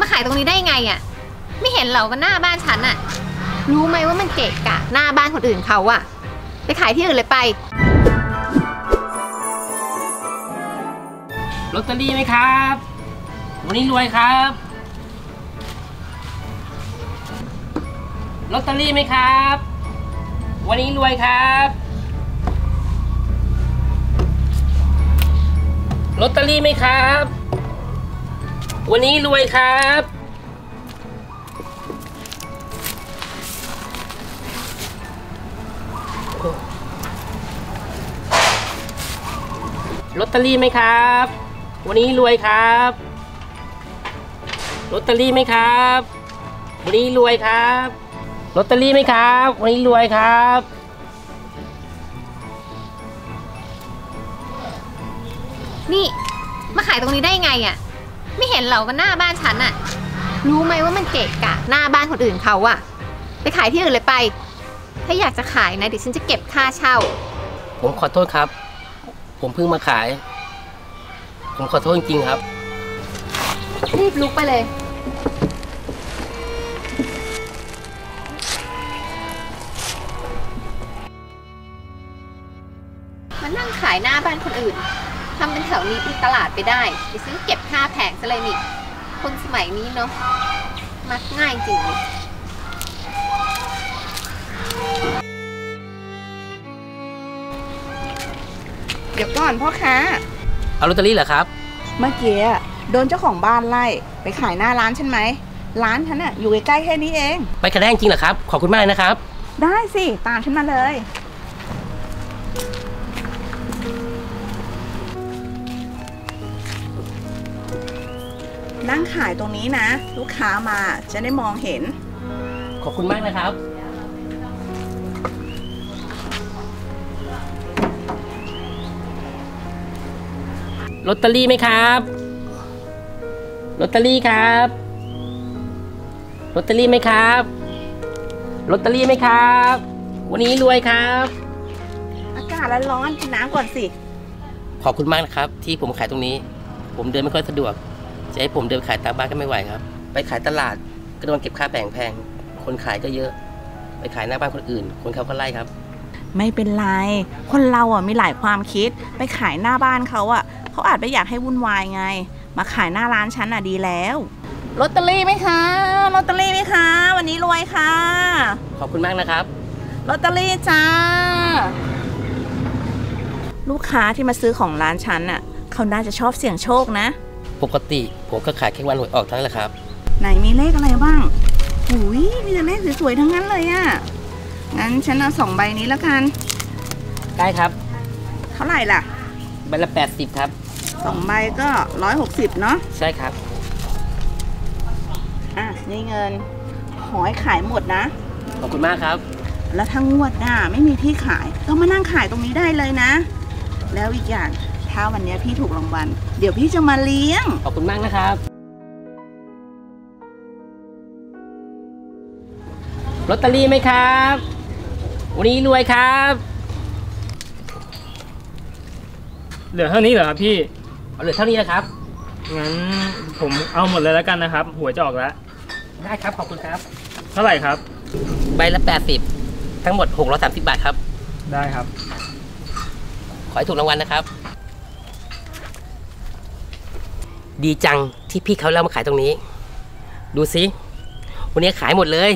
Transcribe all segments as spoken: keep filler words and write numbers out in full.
มาขายตรงนี้ได้ไงอ่ะไม่เห็นเหรอว่าหน้าบ้านฉันอ่ะรู้ไหมว่ามันเกะกะหน้าบ้านคนอื่นเขาอ่ะไปขายที่อื่นเลยไปลอตเตอรี่ไหมครับวันนี้รวยครับลอตเตอรี่ไหมครับวันนี้รวยครับลอตเตอรี่ไหมครับวันนี้รวยครับลอตเตอรี่ไหมครับวันนี้รวยครับลอตเตอรี่ไหมครับวันนี้รวยครับลอตเตอรี่ไหมครับวันนี้รวยครับนี่มาขายตรงนี้ได้ไงอ่ะไม่เห็นเหรอว่าหน้าบ้านฉันอ่ะรู้ไหมว่ามันเกะกะหน้าบ้านคนอื่นเขาอ่ะไปขายที่อื่นเลยไปถ้าอยากจะขายนะเดี๋ยวฉันจะเก็บค่าเช่าผมขอโทษครับผมเพิ่งมาขายผมขอโทษจริงๆครับรีบลุกไปเลยมานั่งขายหน้าบ้านคนอื่นทำเป็นแถวนี้ที่ตลาดไปได้ไปซื้อเก็บค่าแผงซะเลยนี่คนสมัยนี้เนาะมักง่ายจริงเลยเดี๋ยวก่อนพ่อค้าเอาลอตเตอรี่เหรอครับเมื่อกี้โดนเจ้าของบ้านไล่ไปขายหน้าร้านฉันไหมร้านฉันน่ะอยู่ใกล้ๆแค่นี้เองไปกระแดงจริงเหรอครับขอบคุณมากนะครับได้สิตามฉันมาเลยนั่งขายตรงนี้นะลูกค้ามาจะได้มองเห็นขอบคุณมากนะครับลอตเตอรี่ไหมครับลอตเตอรี่ครับลอตเตอรี่ไหมครับลอตเตอรี่ไหมครับวันนี้รวยครับอากาศร้อนๆกินน้ำก่อนสิขอบคุณมากนะครับที่ผมขายตรงนี้ผมเดินไม่ค่อยสะดวกจะให้ผมเดินขายตามบ้านก็ไม่ไหวครับไปขายตลาดก็โดนเก็บค่าแผงแพงคนขายก็เยอะไปขายหน้าบ้านคนอื่นคนเขาก็ไล่ครับไม่เป็นไรคนเราอ่ะมีหลายความคิดไปขายหน้าบ้านเขาอ่ะเขาอาจไม่อยากให้วุ่นวายไงมาขายหน้าร้านฉันอ่ะดีแล้วลอตเตอรี่ไหมคะลอตเตอรี่ไหมคะวันนี้รวยค่ะขอบคุณมากนะครับลอตเตอรี่จ้าลูกค้าที่มาซื้อของร้านฉันอ่ะเขาน่าจะชอบเสี่ยงโชคนะปกติผมก็ขายแค่วันหวยออกเท่านั้นแหละครับไหนมีเลขอะไรบ้างหูยมีแต่เลขสวยๆทั้งนั้นเลยอ่ะงั้นฉันเอาสองใบนี้แล้วกันได้ครับเท่าไหร่ล่ะใบละแปดสิบครับสองใบก็หนึ่งร้อยหกสิบเนาะใช่ครับอ่ะนี่เงินหอยขายหมดนะขอบคุณมากครับแล้วทั้งงวดหน้าไม่มีที่ขายก็มานั่งขายตรงนี้ได้เลยนะแล้วอีกอย่างถ้าวันนี้พี่ถูกรางวัลเดี๋ยวพี่จะมาเลี้ยงขอบคุณมากนะครับลอตเตอรี่ไหมครับวันนี้รวยครับเหลือเท่านี้เหรอครับพี่เหลือเท่านี้นะครับงั้นผมเอาหมดเลยแล้วกันนะครับหวยจะออกแล้วได้ครับขอบคุณครับเท่าไหร่ครับใบละแปดสิบทั้งหมดหกร้อยสามสิบบาทครับได้ครับขอให้ถูกรางวัลนะครับดีจังที่พี่เขาเล่ามาขายตรงนี้ดูสิวันนี้ขายหมดเลย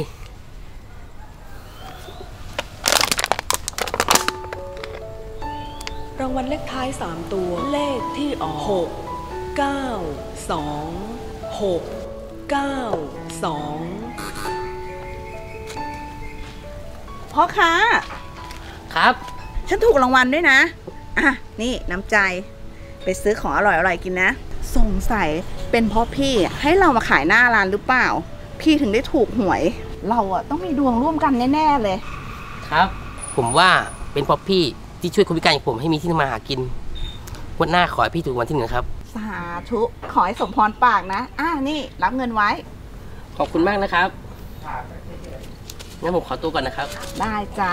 รางวัลเลขท้ายสามตัวเลขที่ออกหก เก้า สอง หก เก้า สองพ่อค้าครับฉันถูกรางวัลด้วยนะอ่ะนี่น้ำใจไปซื้อของอร่อยๆกินนะสงสัยเป็นเพราะพี่ให้เรามาขายหน้าร้านหรือเปล่าพี่ถึงได้ถูกหวยเราอ่ะต้องมีดวงร่วมกันแน่ๆเลยครับผมว่าเป็นเพราะพี่ที่ช่วยคนพิการอย่างผมให้มีที่ทำมาหากินวันหน้าขอให้พี่ถูกรางวัลที่หนึ่งครับสาธุขอให้สมพรปากนะอ่านี่รับเงินไว้ขอบคุณมากนะครับงั้นผมขอตัวก่อนนะครับได้จ้า